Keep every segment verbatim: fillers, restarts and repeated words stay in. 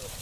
Hey!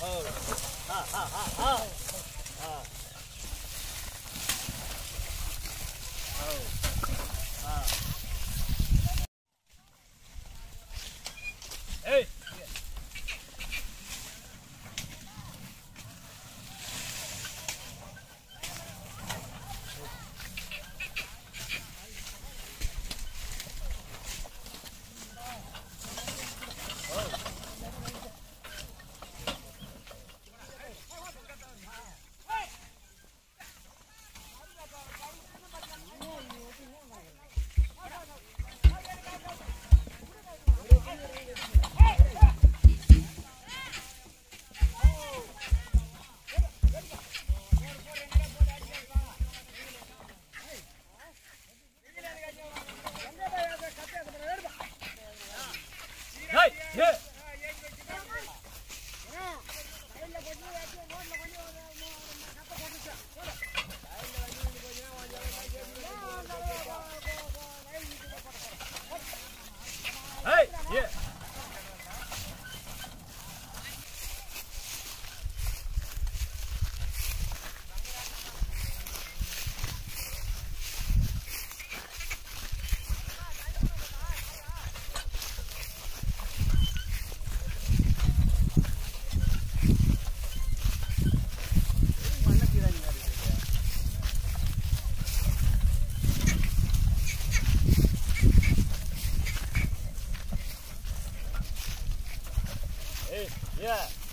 Yeah.